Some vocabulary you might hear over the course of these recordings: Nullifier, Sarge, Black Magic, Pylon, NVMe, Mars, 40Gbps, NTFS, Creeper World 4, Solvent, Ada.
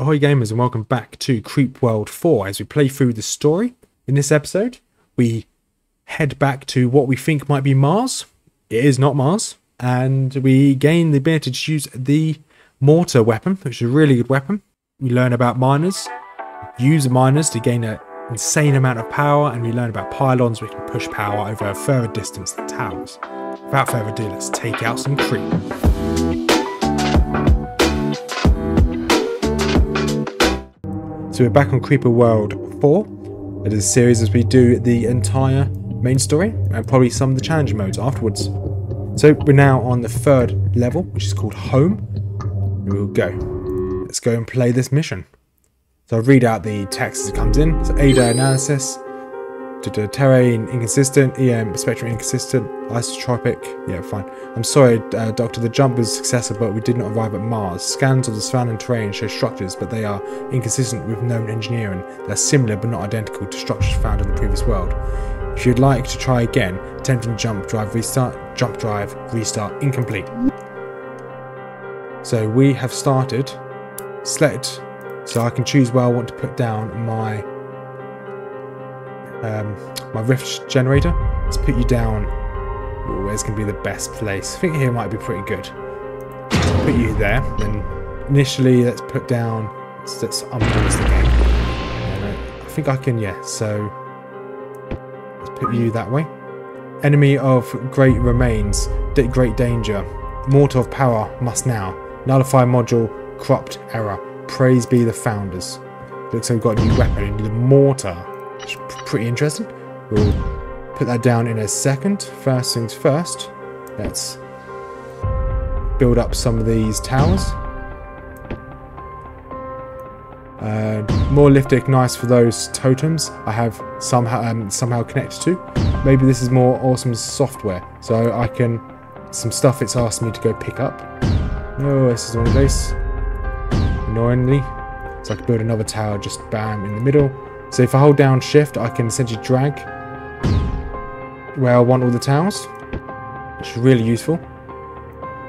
Ahoy gamers and welcome back to Creeper World 4 as we play through the story. In this episode we head back to what we think might be Mars. It is not Mars, and we gain the ability to use the mortar weapon, which is a really good weapon. We learn about miners, use miners to gain an insane amount of power, and we learn about pylons which can push power over a further distance than towers. Without further ado, let's take out some creep. So we're back on Creeper World 4. It is a series as we do the entire main story and probably some of the challenge modes afterwards. So we're now on the third level, which is called Home. We'll go. Let's go and play this mission. So I'll read out the text as it comes in. So Ada analysis, terrain inconsistent, EM spectrum inconsistent, isotropic. Yeah, fine. I'm sorry, Doctor, the jump was successful, but we did not arrive at Mars. Scans of the surrounding terrain show structures, but they are inconsistent with known engineering. They're similar but not identical to structures found in the previous world. If you'd like to try again, attempting jump drive restart incomplete. So we have started. Select, so I can choose where I want to put down my rift generator. Let's put you down. Ooh, where's going to be the best place? I think here might be pretty good. Put you there. Then initially, let's put down. Let's unpause the game. I think I can. Yeah. So let's put you that way. Enemy of great remains. Great danger. Mortar of power must now. Nullify module. Corrupt error. Praise be the founders. Looks like we've got a new weapon. The mortar. Pretty interesting. We'll put that down in a second. First things first, let's build up some of these towers. More liftic, nice for those totems I have somehow connected to. Maybe this is more awesome software, so I can some stuff it's asked me to go pick up. Oh, this is one of those annoyingly. So I can build another tower just bam in the middle. So if I hold down shift, I can essentially drag where I want all the towers, which is really useful.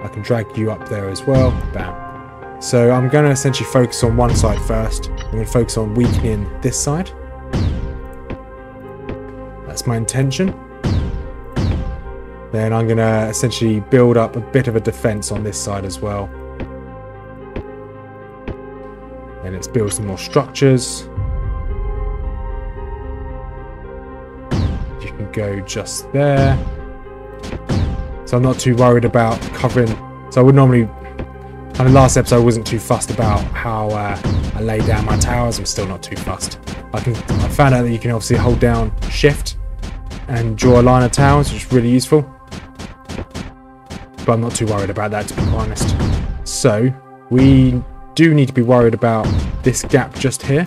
I can drag you up there as well, bam. So I'm going to essentially focus on one side first. I'm going to focus on weakening this side. That's my intention. Then I'm going to essentially build up a bit of a defense on this side as well. And let's build some more structures. Go just there, so I'm not too worried about covering. So I would normally, on the last episode I wasn't too fussed about how I lay down my towers. I'm still not too fussed. I found out that you can obviously hold down shift and draw a line of towers, which is really useful, but I'm not too worried about that, to be honest. So we do need to be worried about this gap just here.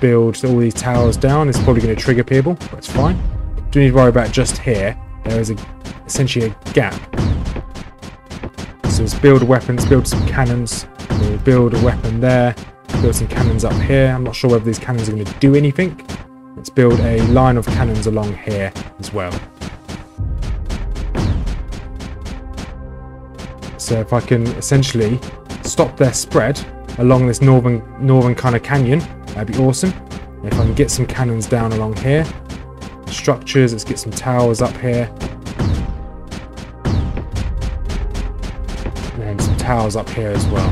Build all these towers down. It's probably going to trigger people, but it's fine. Don't need to worry about just here. There is essentially a gap. So let's build weapons, build some cannons. We'll build a weapon there, build some cannons up here. I'm not sure whether these cannons are going to do anything. Let's build a line of cannons along here as well. So if I can essentially stop their spread along this northern kind of canyon, that'd be awesome. If I can get some cannons down along here, structures, let's get some towers up here, and some towers up here as well.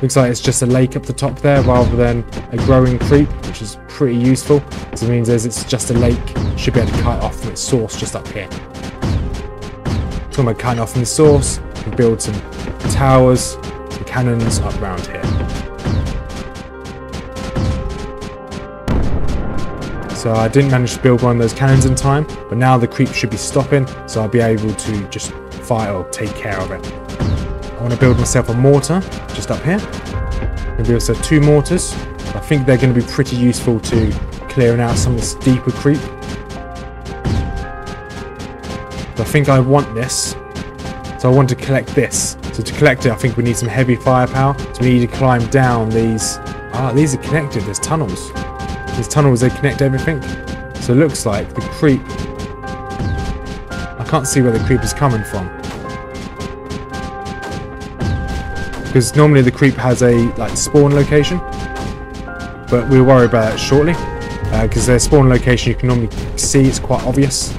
Looks like it's just a lake up the top there rather than a growing creep, which is pretty useful. So it means as it's just a lake, it should be able to cut off from its source just up here. Talking about cutting off from the source, we can build some towers, some cannons up around here. So I didn't manage to build one of those cannons in time, but now the creep should be stopping, so I'll be able to just fire or take care of it. I want to build myself a mortar just up here. There'll be also two mortars. I think they're going to be pretty useful to clearing out some of this deeper creep. I think I want this, so I want to collect this. So to collect it, I think we need some heavy firepower. So we need to climb down these. Ah, these are connected. There's tunnels. These tunnels, they connect everything. So it looks like the creep, I can't see where the creep is coming from. Because normally the creep has a like spawn location, but we'll worry about that shortly. Because their spawn location you can normally see, it's quite obvious.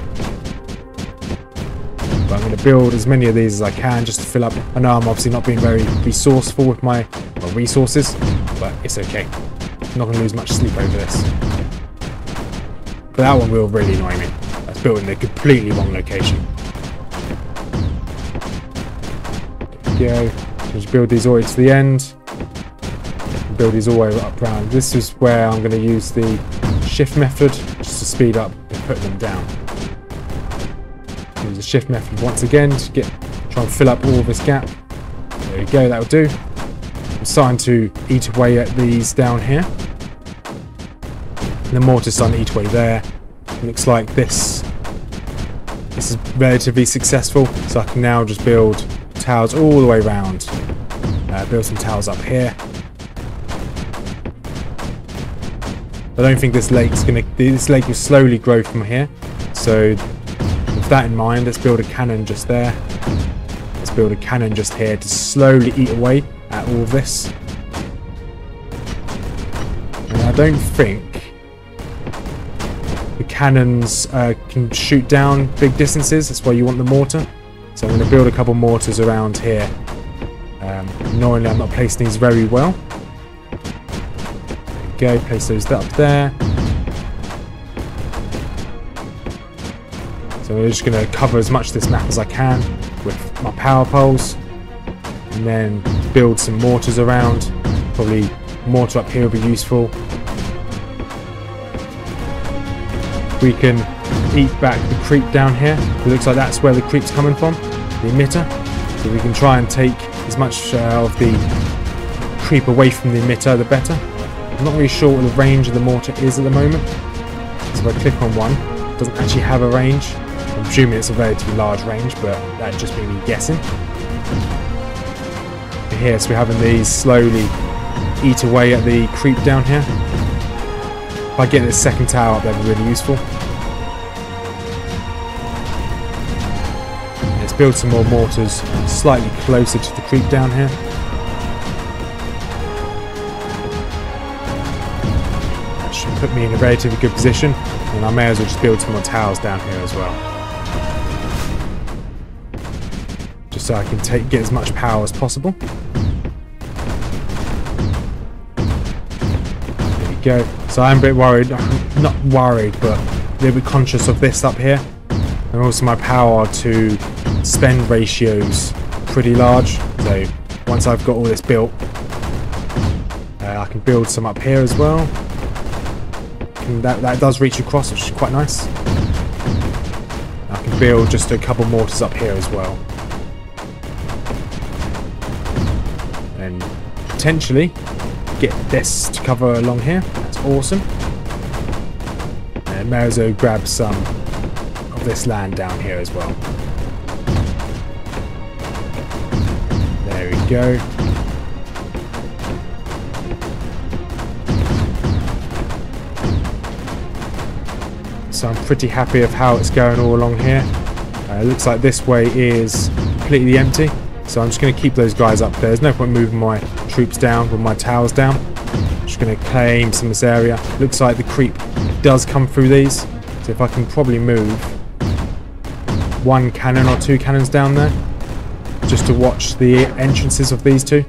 But I'm going to build as many of these as I can just to fill up. I know I'm obviously not being very resourceful with my resources, but it's okay. I'm not going to lose much sleep over this. But that one will really annoy me. That's built in the completely wrong location. There we go. Just build these all the way to the end. Build these all the way up round. This is where I'm going to use the shift method just to speed up and put them down. Use the shift method once again to try and fill up all this gap. There we go, that'll do. I'm starting to eat away at these down here. And the mortar's starting to eat away there. It looks like this. This is relatively successful, so I can now just build towers all the way around. Build some towers up here. I don't think this lake's gonna. This lake will slowly grow from here. So, with that in mind, let's build a cannon just there. Let's build a cannon just here to slowly eat away at all of this. And I don't think the cannons can shoot down big distances. That's why you want the mortar. So I'm going to build a couple mortars around here. Knowing I'm not placing these very well. There we go, place those up there. So we're just going to cover as much of this map as I can with my power poles. And then build some mortars around. Probably mortar up here will be useful. We can eat back the creep down here. It looks like that's where the creep's coming from, the emitter. So we can try and take as much of the creep away from the emitter, the better. I'm not really sure what the range of the mortar is at the moment. So if I click on one, it doesn't actually have a range. I'm assuming it's a relatively large range, but that just made me guessing. And here, so we're having these slowly eat away at the creep down here. If I get this second tower up, that'd be really useful. Build some more mortars slightly closer to the creep down here. That should put me in a relatively good position, and I may as well just build some more towers down here as well. Just so I can get as much power as possible. There we go. So I'm a bit worried, not worried, but a little bit conscious of this up here. And also my power to spend ratio's pretty large, so once I've got all this built, I can build some up here as well. And that does reach across, which is quite nice. I can build just a couple mortars up here as well. And potentially get this to cover along here. That's awesome. And may as well grab some this land down here as well. There we go. So I'm pretty happy of how it's going all along here. It looks like this way is completely empty, so I'm just going to keep those guys up there. There's no point moving my troops down with my towers down. I'm just going to claim some of this area. Looks like the creep does come through these, so if I can probably move one cannon or two cannons down there just to watch the entrances of these two. Yeah,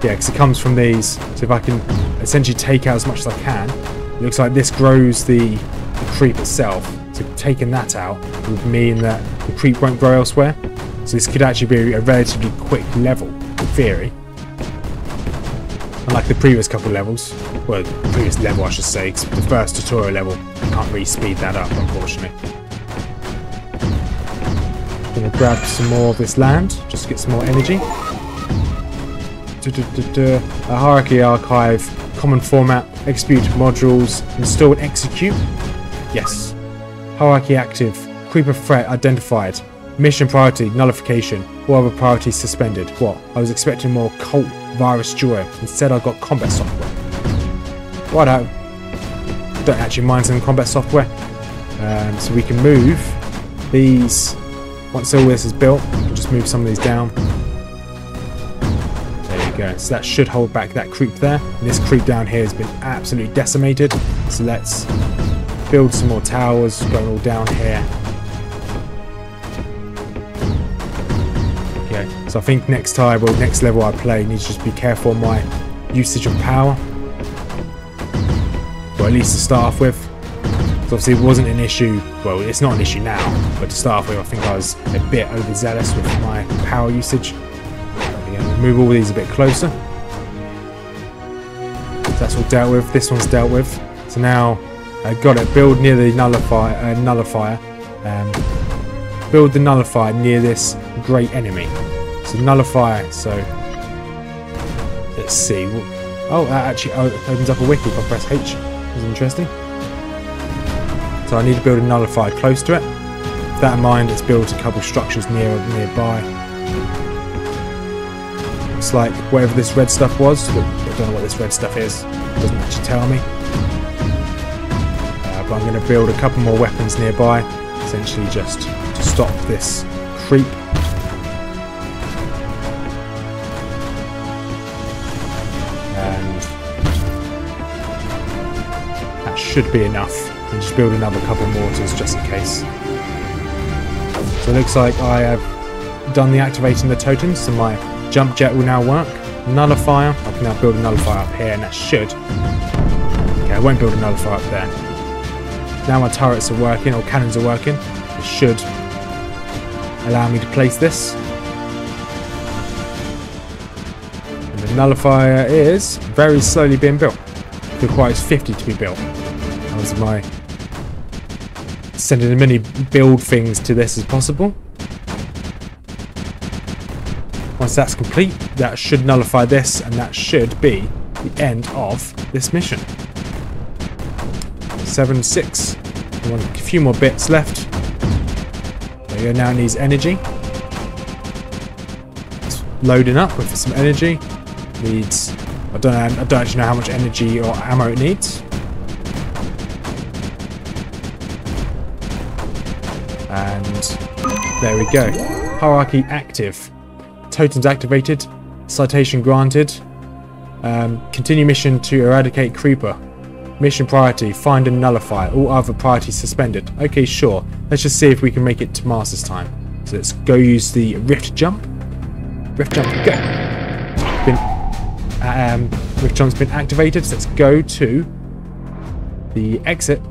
because it comes from these, so if I can essentially take out as much as I can. It looks like this grows the creep itself, so taking that out would mean that the creep won't grow elsewhere, so this could actually be a relatively quick level in theory, unlike the previous couple levels. Well, the previous level I should say, because the first tutorial level I can't really speed that up, unfortunately. Gonna grab some more of this land, just to get some more energy. A hierarchy archive, common format, execute modules, install and execute. Yes. Hierarchy active, creeper threat identified, mission priority, nullification, all other priorities suspended. What? I was expecting more cult virus duo. Instead I got combat software. Righto. Don't actually mind some combat software. So we can move these. Once all this is built, we can just move some of these down. go. So that should hold back that creep there. And this creep down here has been absolutely decimated. So let's build some more towers going all down here. Okay, so I think next time, well, next level I play, needs to just be careful on my usage of power. Or at least to start off with. Obviously it wasn't an issue, well it's not an issue now, but to start off with I think I was a bit overzealous with my power usage. Move all these a bit closer. So that's all dealt with, this one's dealt with. So now I got it, build near the build the nullifier near this great enemy. So nullifier, so let's see. Oh, that actually opens up a wiki if I press H, that's interesting. So I need to build a nullifier close to it. With that in mind, let's build a couple structures nearby. It's like wherever this red stuff was. I don't know what this red stuff is. It doesn't actually tell me. But I'm going to build a couple more weapons nearby. Essentially just to stop this creep. And that should be enough. And just build another couple mortars just in case. So it looks like I have done the activating the totems, so my jump jet will now work. Nullifier, I can now build a nullifier up here, and that should. Okay, I won't build a nullifier up there. Now my turrets are working, or cannons are working. It should allow me to place this. And the nullifier is very slowly being built. It requires 50 to be built. That was my sending as many build things to this as possible. Once that's complete, that should nullify this, and that should be the end of this mission. 7-6. A few more bits left. There you go, now it needs energy. It's loading up with some energy. Needs, I don't actually know how much energy or ammo it needs. And there we go. Hierarchy active. Totems activated. Citation granted. Continue mission to eradicate Creeper. Mission priority, find and nullify. All other priorities suspended. Okay, sure. Let's just see if we can make it to Mars this time. So let's go use the rift jump. Rift jump, go. Rift jump's been activated. So let's go to the exit.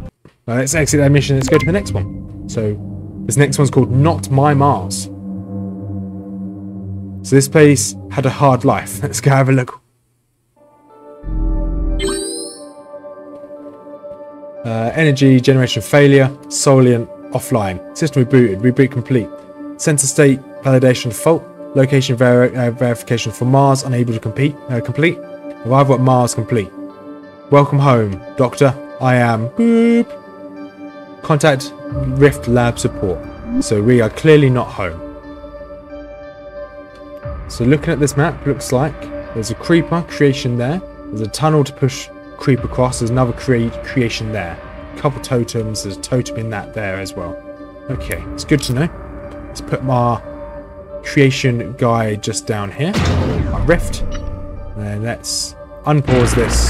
Well, let's exit that mission. Let's go to the next one. So this next one's called Not My Mars. So this place had a hard life. Let's go have a look. Energy generation failure. Solient offline. System rebooted. Reboot complete. Sensor state validation fault. Location verification for Mars unable to complete. Arrival at Mars complete. Welcome home, Doctor. I am... Boop. Contact Rift Lab support. So we are clearly not home. So looking at this map, looks like there's a creeper creation there. There's a tunnel to push creep across. There's another creation there. A couple totems. There's a totem in that there as well. Okay, it's good to know. Let's put my creation guy just down here. My rift. And let's unpause this.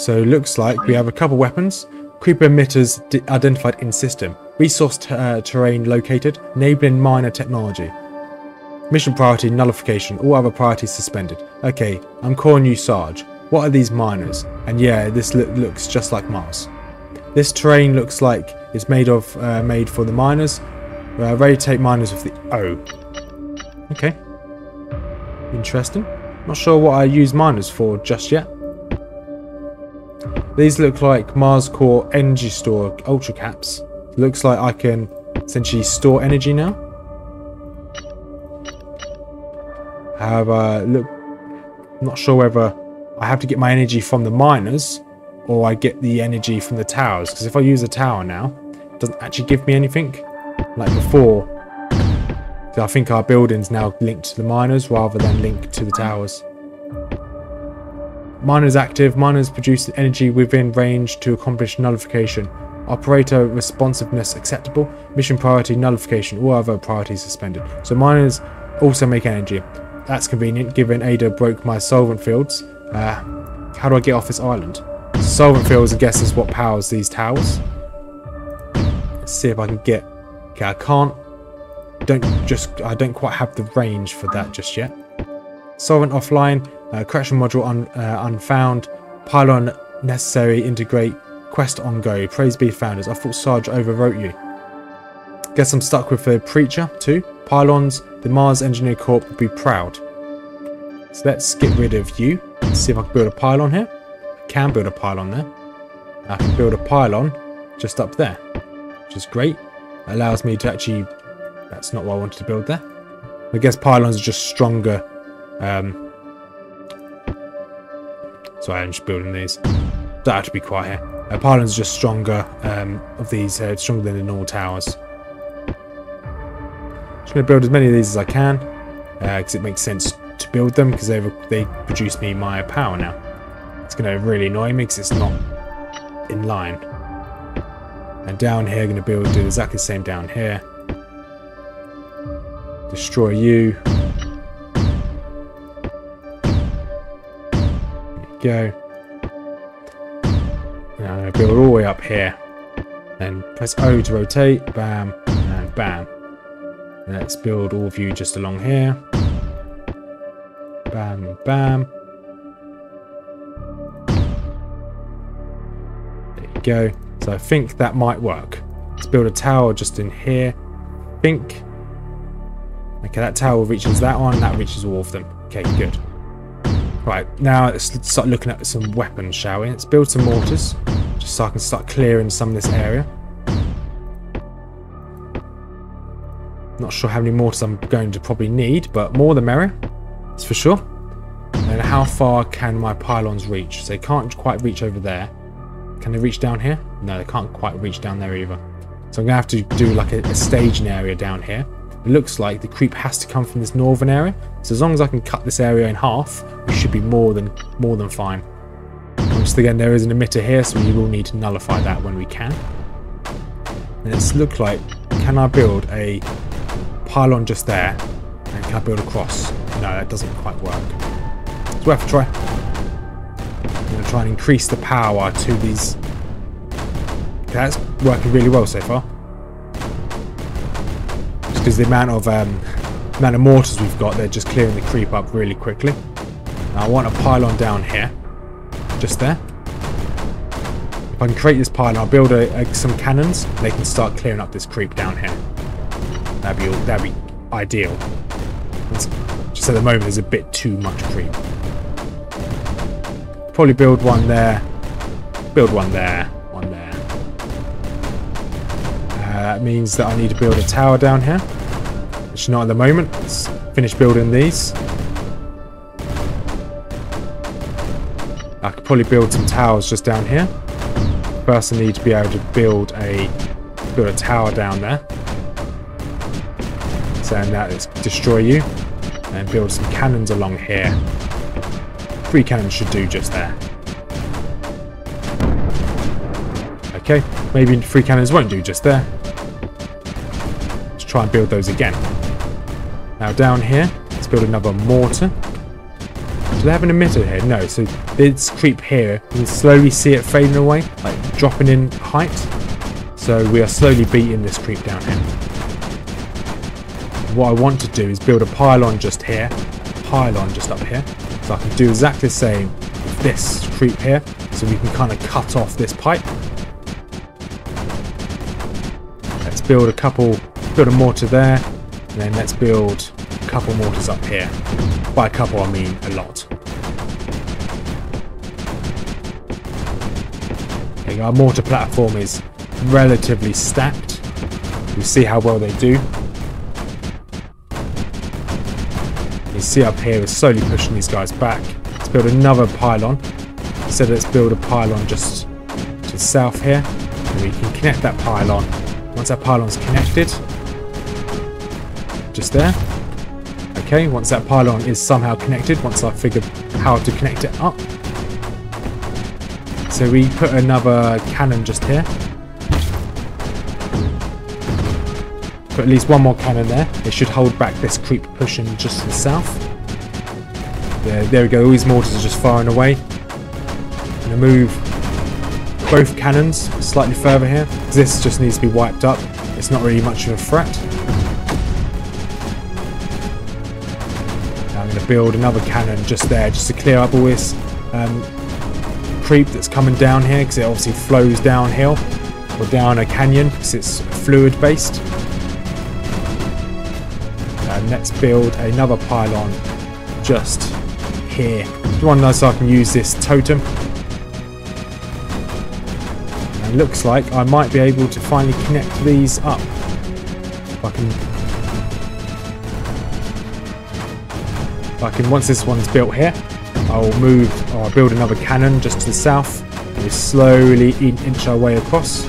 So looks like we have a couple weapons. Creeper emitters identified in system. Resource terrain located. Enabling minor technology. Mission priority nullification. All other priorities suspended. Okay, I'm calling you Sarge. What are these miners? And yeah, this looks just like Mars. This terrain looks like it's made for the miners. Ready to take miners with the O. Okay. Interesting. Not sure what I use miners for just yet. These look like Mars Core Energy Store Ultra Caps. Looks like I can essentially store energy now. However, look, not sure whether I have to get my energy from the miners or I get the energy from the towers. Because if I use a tower now, it doesn't actually give me anything. Like before, I think our building's now linked to the miners rather than linked to the towers. Miners active. Miners produce energy within range to accomplish nullification. Operator responsiveness acceptable. Mission priority nullification. All other priorities suspended. So miners also make energy. That's convenient, given Ada broke my solvent fields. How do I get off this island? Solvent fields, I guess, is what powers these towers. Let's see if I can get... Okay, I can't... I don't quite have the range for that just yet. Solvent offline. Correction module unfound. Pylon necessary. Integrate. Quest on go. Praise be founders. I thought Sarge overwrote you. Guess I'm stuck with the preacher too. Pylons. The Mars Engineer Corp would be proud. So let's get rid of you. Let's see if I can build a pylon here. I can build a pylon there. I can build a pylon just up there, which is great. It allows me to actually... That's not what I wanted to build there. I guess pylons are just stronger. Sorry, I'm just building these. Don't have to be quiet here. Pylons are just stronger stronger than the normal towers. I'm going to build as many of these as I can, because it makes sense to build them, because they produce me my power now. It's going to really annoy me, because it's not in line. And down here, I'm going to do exactly the same down here. Destroy you. There you go. Now I'm going to build all the way up here. Then press O to rotate. Bam, and bam. Let's build all of you just along here. Bam, bam. There you go. So I think that might work. Let's build a tower just in here. I think. Okay, that tower reaches that one. That reaches all of them. Okay, good. Right, now let's start looking at some weapons, shall we? Let's build some mortars. Just so I can start clearing some of this area. Not sure how many mortars I'm going to probably need, but more the merrier, that's for sure. And how far can my pylons reach? So they can't quite reach over there. Can they reach down here? No, they can't quite reach down there either. So I'm going to have to do like a staging area down here. It looks like the creep has to come from this northern area. So as long as I can cut this area in half, we should be more than fine. Once again, there is an emitter here, so we will need to nullify that when we can. And it's look like, can I build a... pylon just there, and can I build across? No, that doesn't quite work. It's worth a try. I'm going to try and increase the power to these. Okay, that's working really well so far. Just because the amount of mortars we've got, they're just clearing the creep up really quickly. Now I want a pylon down here, just there. If I can create this pylon, I'll build some cannons. And they can start clearing up this creep down here. That'd be ideal. It's just at the moment, there's a bit too much creep. Probably build one there. Build one there. One there. That means that I need to build a tower down here. Which not at the moment. Let's finish building these. I could probably build some towers just down here. First, I need to be able to build a tower down there. And that is destroy you, and build some cannons along here. 3 cannons should do just there. Okay, maybe 3 cannons won't do just there. Let's try and build those again. Now down here, let's build another mortar. Do they have an emitter here? No, so this creep here, you can slowly see it fading away, like dropping in height. So we are slowly beating this creep down here. What I want to do is build a pylon just here, pylon just up here, so I can do exactly the same with this creep here, so we can kind of cut off this pipe. Let's build a mortar there, and then let's build a couple mortars up here. By a couple I mean a lot. Okay, our mortar platform is relatively stacked. We'll see how well they do. You see up here is slowly pushing these guys back. Let's build another pylon. So let's build a pylon just to the south here. And we can connect that pylon. Once that pylon's connected, just there. Okay, once that pylon is somehow connected, once I've figured how to connect it up. So we put another cannon just here. put at least one more cannon there. It should hold back this creep pushing just to the south. There we go, all these mortars are just firing away. I'm going to move both cannons slightly further here. This just needs to be wiped up. It's not really much of a threat. Now I'm going to build another cannon just there, just to clear up all this creep that's coming down here, because it obviously flows downhill. Or down a canyon, because it's fluid based. And let's build another pylon just here. If you want to know, so I can use this totem. And it looks like I might be able to finally connect these up. If I can once this one's built here, I'll move, or I'll build another cannon just to the south. And we'll slowly inch our way across.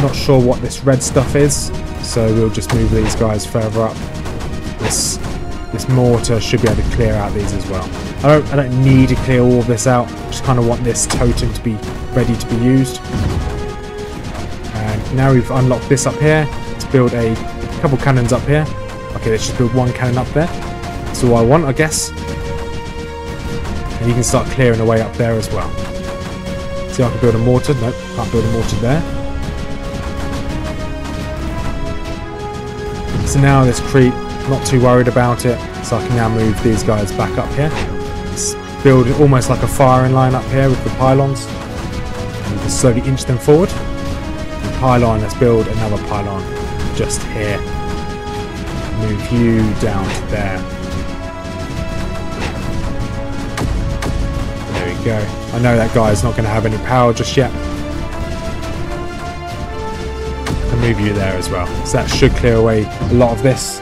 Not sure what this red stuff is, so we'll just move these guys further up. This mortar should be able to clear out these as well. I don't need to clear all of this out. Just kind of want this totem to be ready to be used. And now we've unlocked this up here. Let's build a couple cannons up here. Okay, let's just build one cannon up there. That's all I want, I guess. And you can start clearing away up there as well. See, I can build a mortar. Nope, can't build a mortar there. So now this creep, not too worried about it, so I can now move these guys back up here. It's build almost like a firing line up here with the pylons. And you can slowly inch them forward. The pylon, let's build another pylon just here. Move you down to there. There we go. I know that guy's not going to have any power just yet. Move you there as well, so that should clear away a lot of this.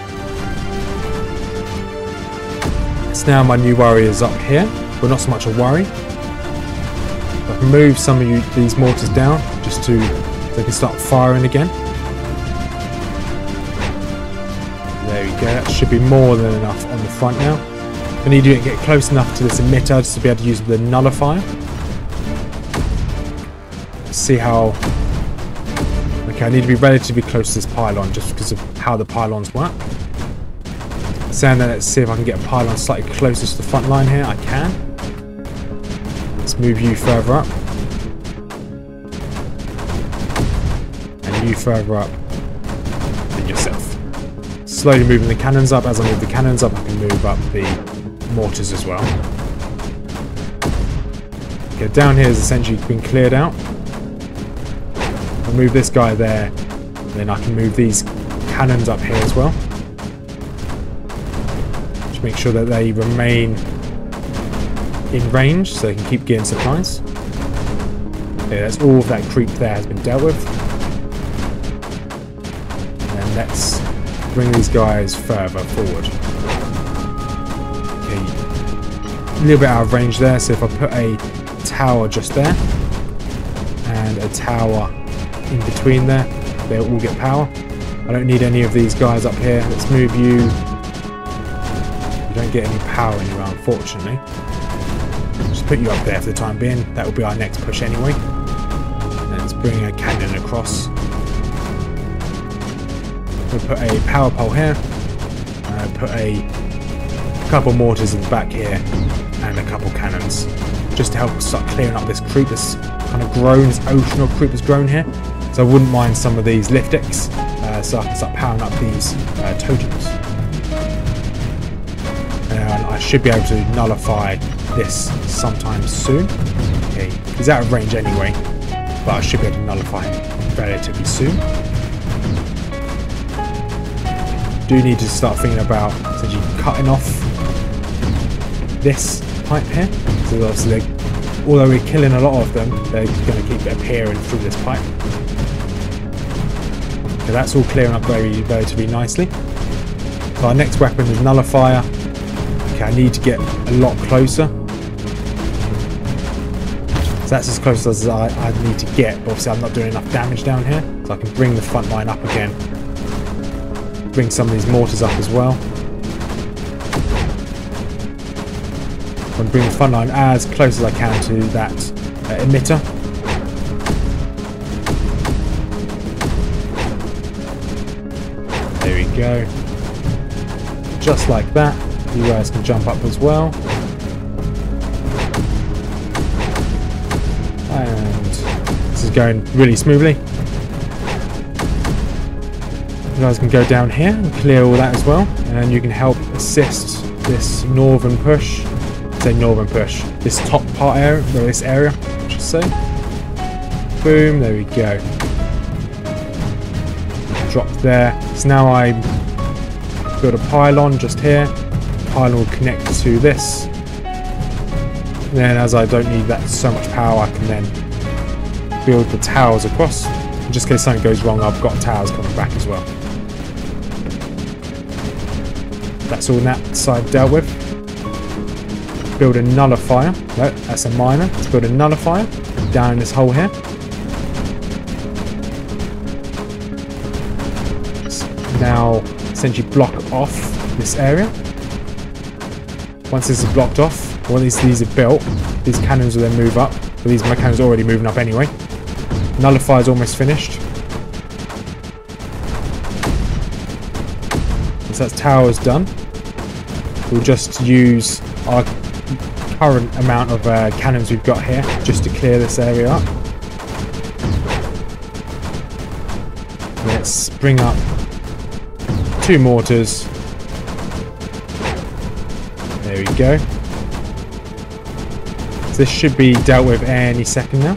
It's now my new warriors up here, well, not so much a worry. I can move some of these mortars down just to so they can start firing again. There we go, that should be more than enough on the front now. I need to get close enough to this emitter just to be able to use the nullifier. Let's see how. Okay, I need to be relatively close to this pylon just because of how the pylons work. Saying that, let's see if I can get a pylon slightly closer to the front line here. I can. Let's move you further up. And you further up than yourself. Slowly moving the cannons up. As I move the cannons up, I can move up the mortars as well. Okay, down here is essentially been cleared out. I'll move this guy there, and then I can move these cannons up here as well. Just make sure that they remain in range so they can keep getting supplies. Okay, that's all of that creep there has been dealt with. And let's bring these guys further forward. Okay, a little bit out of range there, so if I put a tower just there, and a tower in between there, they'll all get power. I don't need any of these guys up here. Let's move you. You don't get any power anywhere, unfortunately. Just put you up there for the time being. That will be our next push anyway. And let's bring a cannon across. We'll put a power pole here. Put a couple mortars in the back here and a couple cannons, just to help start clearing up this creep. This kind of grown, this ocean creep has grown here. So I wouldn't mind some of these lift decks, so I can start powering up these totems. And I should be able to nullify this sometime soon. Okay, he's out of range anyway, but I should be able to nullify him relatively soon. Do need to start thinking about essentially cutting off this pipe here. So obviously, although we're killing a lot of them, they're going to keep appearing through this pipe. So that's all clearing up relatively nicely. So our next weapon is Nullifier. Okay, I need to get a lot closer. So that's as close as I need to get, but obviously I'm not doing enough damage down here. So I can bring the front line up again. Bring some of these mortars up as well. I'm going to bring the front line as close as I can to that emitter. go. Just like that, you guys can jump up as well. And this is going really smoothly. You guys can go down here and clear all that as well. And you can help assist this northern push. Say northern push. This top part area, or this area, I should say. Boom, there we go. Drop there. So now I build a pylon just here. Pylon will connect to this. And then as I don't need that so much power, I can then build the towers across. And just in case something goes wrong, I've got towers coming back as well. That's all that side dealt with. Build a nullifier. No, that's a miner. Let's build a nullifier down in this hole here. Now essentially block off this area. Once this is blocked off, once these are built, these cannons will then move up. Well, these cannons are already moving up anyway. Nullifier is almost finished. So that tower is done. We'll just use our current amount of cannons we've got here just to clear this area up. Let's bring up 2 mortars. There we go. So this should be dealt with any second now.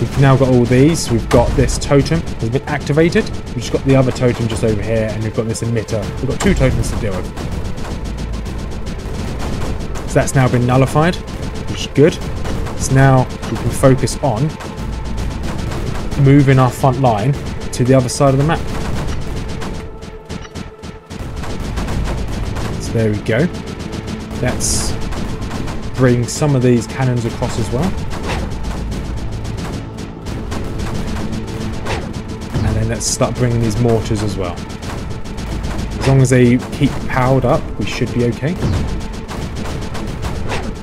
We've now got all these. We've got this totem has been activated. We've just got the other totem just over here, and we've got this emitter. We've got 2 totems to deal with. So that's now been nullified, which is good. So now we can focus on moving our front line to the other side of the map. There we go. Let's bring some of these cannons across as well. And then let's start bringing these mortars as well. As long as they keep powered up, we should be okay.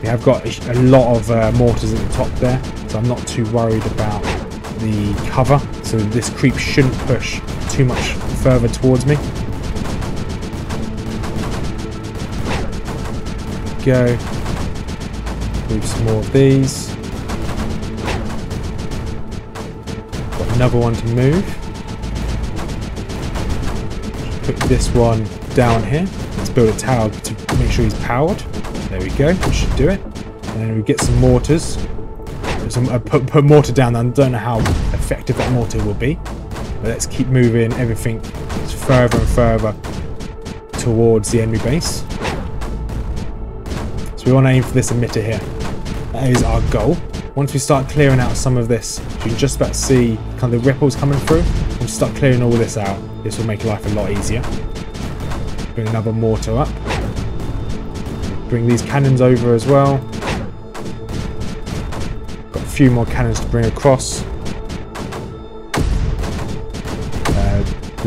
We have got a lot of mortars at the top there, so I'm not too worried about the cover. So this creep shouldn't push too much further towards me. Go. Move some more of these. Got another one to move. Put this one down here. Let's build a tower to make sure he's powered. There we go. We should do it. And then we get some mortars. Put mortar down. I don't know how effective that mortar will be. But let's keep moving everything further and further towards the enemy base. So we want to aim for this emitter here. That is our goal. Once we start clearing out some of this, you can just about see kind of the ripples coming through. We'll start clearing all this out. This will make life a lot easier. Bring another mortar up. Bring these cannons over as well. Got a few more cannons to bring across.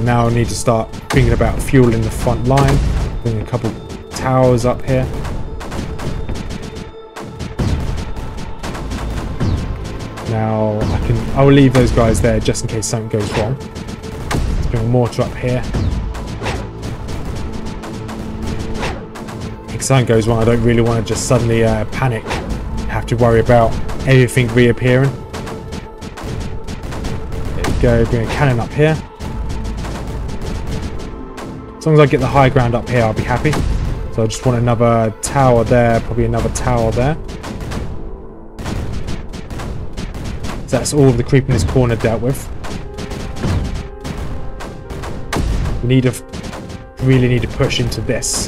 Now I need to start thinking about fueling the front line. Bring a couple towers up here. Now I will leave those guys there just in case something goes wrong. Let's bring a mortar up here. If something goes wrong, I don't really want to just suddenly panic and have to worry about everything reappearing. There you go, bring a cannon up here. As long as I get the high ground up here, I'll be happy. So I just want another tower there, probably another tower there. That's all of the creep in this corner dealt with. We really need to push into this.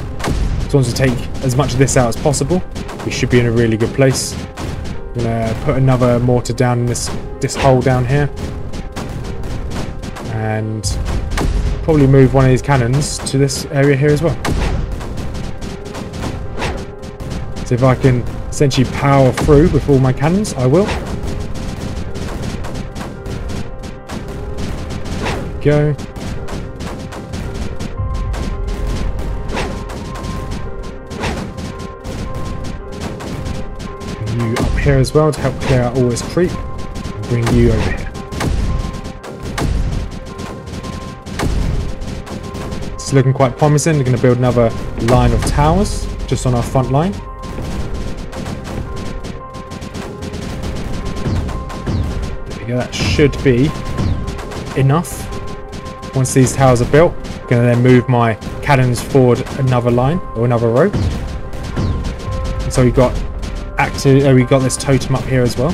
So once we take as much of this out as possible, we should be in a really good place. I'm gonna put another mortar down in this hole down here, and probably move one of these cannons to this area here as well. So if I can essentially power through with all my cannons, I will. Go. You up here as well to help clear out all this creep. Bring you over here. It's looking quite promising. We're going to build another line of towers just on our front line. There we go. That should be enough. Once these towers are built, I'm going to then move my cannons forward another line or another row. And so we've got we got this totem up here as well.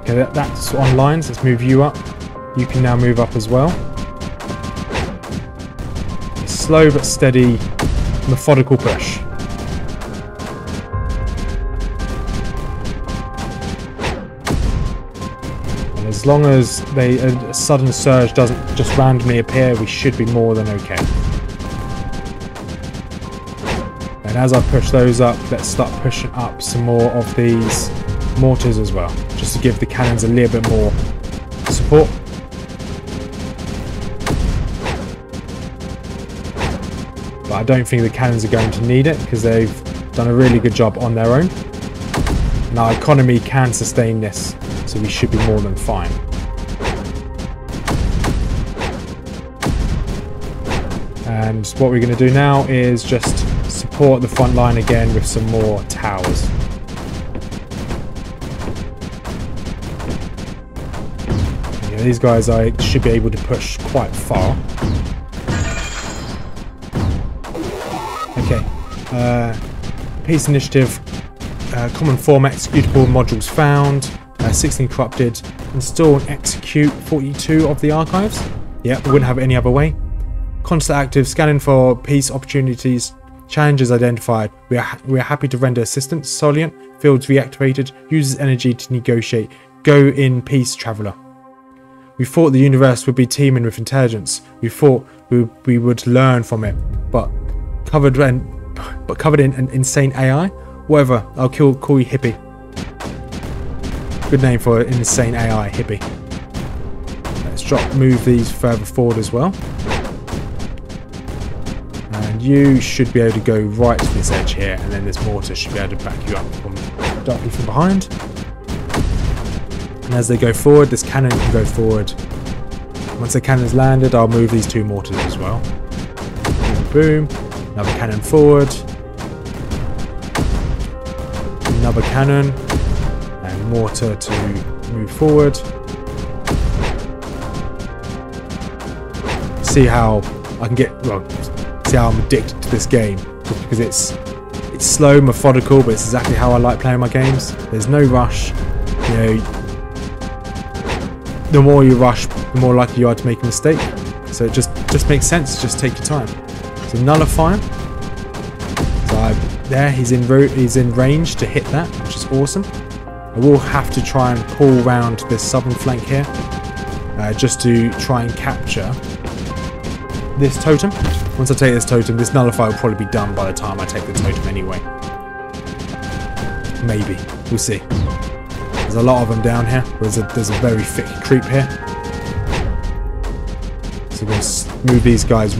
Okay, that's on lines. Let's move you up. You can now move up as well. Slow but steady, methodical push. And as long as a sudden surge doesn't just randomly appear, we should be more than okay. And as I push those up, let's start pushing up some more of these mortars as well, just to give the cannons a little bit more support. But I don't think the cannons are going to need it because they've done a really good job on their own. And our economy can sustain this, so we should be more than fine. And what we're going to do now is just support the front line again with some more towers. These guys I should be able to push quite far. Okay. Peace initiative. Common form executable modules found. 16 corrupted. Install and execute 42 of the archives. Yeah, we wouldn't have it any other way. Consular active. Scanning for peace opportunities. Challenges identified. We are happy to render assistance. Solient. Fields reactivated. Uses energy to negotiate. Go in peace, traveller. We thought the universe would be teeming with intelligence. We thought we would learn from it, but covered in an insane AI. Whatever, I'll call you hippie. Good name for an insane AI, hippie. Let's move these further forward as well. And you should be able to go right to this edge here, and then this mortar should be able to back you up directly from behind. And as they go forward, this cannon can go forward. Once the cannon's landed, I'll move these two mortars as well. Boom, boom. Another cannon forward. Another cannon. And mortar to move forward. See how I can get... Well, see how I'm addicted to this game. Just because it's slow, methodical, but it's exactly how I like playing my games. There's no rush. You know... The more you rush, the more likely you are to make a mistake. So it just makes sense. Just take your time. So Nullifier. So there, he's in range to hit that, which is awesome. I will have to try and pull round this southern flank here, just to try and capture this totem. Once I take this totem, this Nullifier will probably be done by the time I take the totem anyway. Maybe. We'll see. There's a lot of them down here. There's a very thick creep here. So we're going to move these guys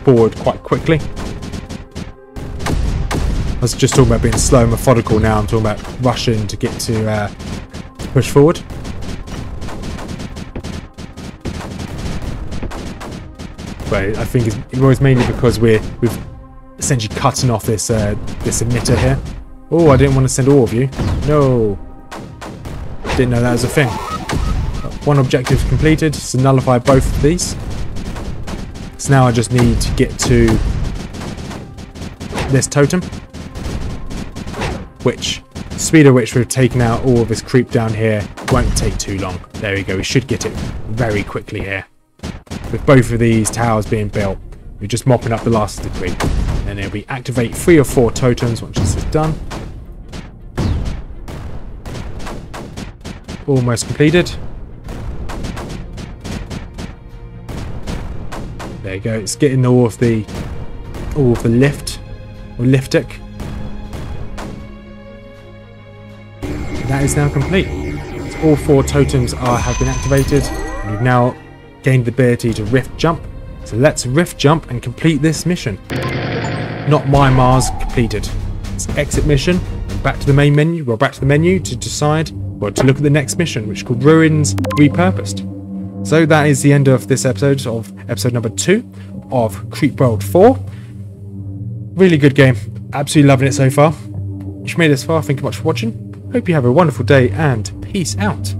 forward quite quickly. I was just talking about being slow and methodical. Now I'm talking about rushing to get to push forward. But I think it was mainly because we've essentially cutting off this emitter here. Oh, I didn't want to send all of you. No. Didn't know that was a thing. One objective completed, so nullify both of these. So now I just need to get to this totem, which speed of which we've taken out all of this creep down here won't take too long. There we go. We should get it very quickly here. With both of these towers being built, we're just mopping up the last of the creep. And then we activate 3 or 4 totems once this is done. Almost completed. There you go. It's getting all of the lift or liftic. That is now complete. So all 4 totems have been activated. And we've now gained the ability to rift jump. So let's rift jump and complete this mission. Not my Mars completed. It's exit mission. Back to the main menu. Well, back to the menu to decide. Well, to look at the next mission, which is called Ruins Repurposed. So that is the end of this episode of episode number 2 of Creeper World 4. Really good game. Absolutely loving it so far. If you made it this far, thank you much for watching. Hope you have a wonderful day and peace out.